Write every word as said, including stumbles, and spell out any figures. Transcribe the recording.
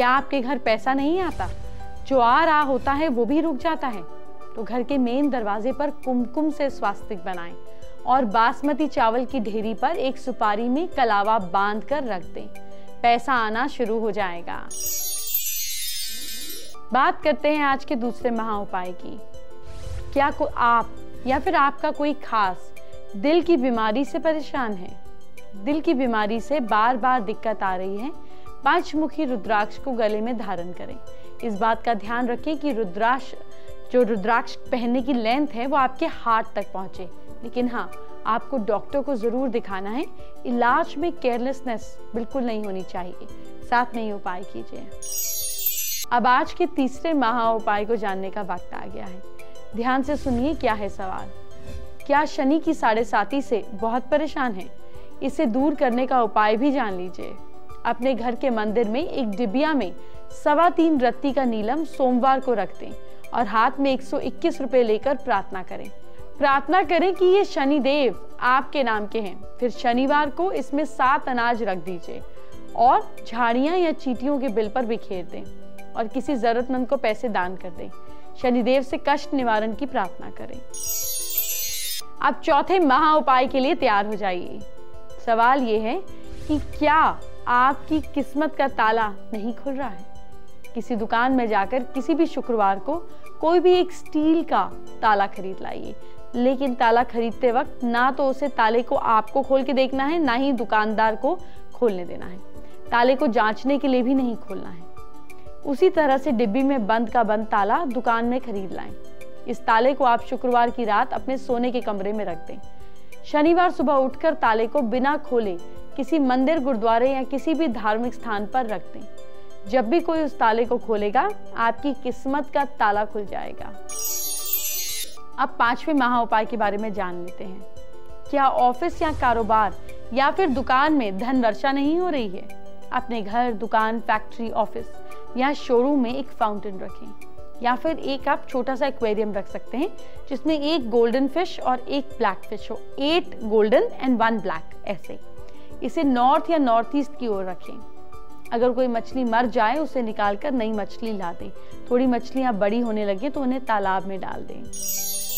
क्या आपके घर पैसा नहीं आता? जो आ रहा होता है वो भी रुक जाता है। तो घर के मेन दरवाजे पर कुमकुम से स्वास्तिक बनाएं और बासमती चावल की ढेरी पर एक सुपारी में कलावा बांध कर रख दें। पैसा आना शुरू हो जाएगा। बात करते हैं आज के दूसरे महा उपाय की। क्या को आप या फिर आपका कोई खास दिल की बीमारी से परेशान है? दिल की बीमारी से बार बार दिक्कत आ रही है? पंचमुखी रुद्राक्ष को गले में धारण करें। इस बात का ध्यान रखें कि रुद्राक्ष जो रुद्राक्ष पहनने की लेंथ है वो आपके हाथ तक पहुंचे। लेकिन हाँ, आपको डॉक्टर को ज़रूर दिखाना है। इलाज में केयरलेसनेस बिल्कुल नहीं होनी चाहिए। साथ में ही उपाय कीजिए। अब आज के तीसरे महा उपाय को जानने का वक्त आ गया है। ध्यान से सुनिए, क्या है सवाल। क्या शनि की साढ़े साती से बहुत परेशान है? इसे दूर करने का उपाय भी जान लीजिए। अपने घर के मंदिर में एक डिबिया में सवा तीन रत्ती का नीलम सोमवार को रख दें और हाथ में एक सौ इक्कीस रुपए लेकर प्रार्थना करें। प्रार्थना करें कि ये शनि देव आपके नाम के हैं। फिर शनिवार को इसमें सात अनाज रख दीजिए और झाड़ियाँ या चीटियों के बिल पर बिखेर दें और किसी जरूरतमंद को पैसे दान कर दें। शनिदेव से कष्ट निवारण की प्रार्थना करें। आप चौथे महा उपाय के लिए तैयार हो जाइए। सवाल ये है कि क्या आपकी किस्मत का ताला नहीं खुल रहा है? किसी दुकान में जाकर किसी भी शुक्रवार को कोई भी एक स्टील का ताला खरीद लाइए। लेकिन ताला खरीदते वक्त ना तो उसे ताले को आपको खोल के देखना है, ना ही दुकानदार को खोलने देना है। ताले को जांचने के लिए भी नहीं खोलना है। उसी तरह से डिब्बी में बंद का बंद ताला दुकान में खरीद लाएं। इस ताले को आप शुक्रवार की रात अपने सोने के कमरे में रख दें। शनिवार सुबह उठकर ताले को बिना खोले किसी मंदिर, गुरुद्वारे या किसी भी धार्मिक स्थान पर रख दें। जब भी कोई उस ताले को खोलेगा, आपकी किस्मत का ताला खुल जाएगा। अब पांचवें महा उपाय के बारे में जान लेते हैं। क्या ऑफिस या कारोबार या फिर दुकान में धन वर्षा नहीं हो रही है? अपने घर, दुकान, फैक्ट्री, ऑफिस या शोरूम में एक फाउंटेन रखें या फिर एक आप छोटा सा एक्वेरियम रख सकते हैं जिसमें एक गोल्डन फिश और एक ब्लैक फिश हो। Eight golden and one black, ऐसे। इसे नॉर्थ या नॉर्थ ईस्ट की ओर रखें। अगर कोई मछली मर जाए, उसे निकाल कर नई मछली ला दें। थोड़ी मछलियाँ बड़ी होने लगे तो उन्हें तालाब में डाल दें।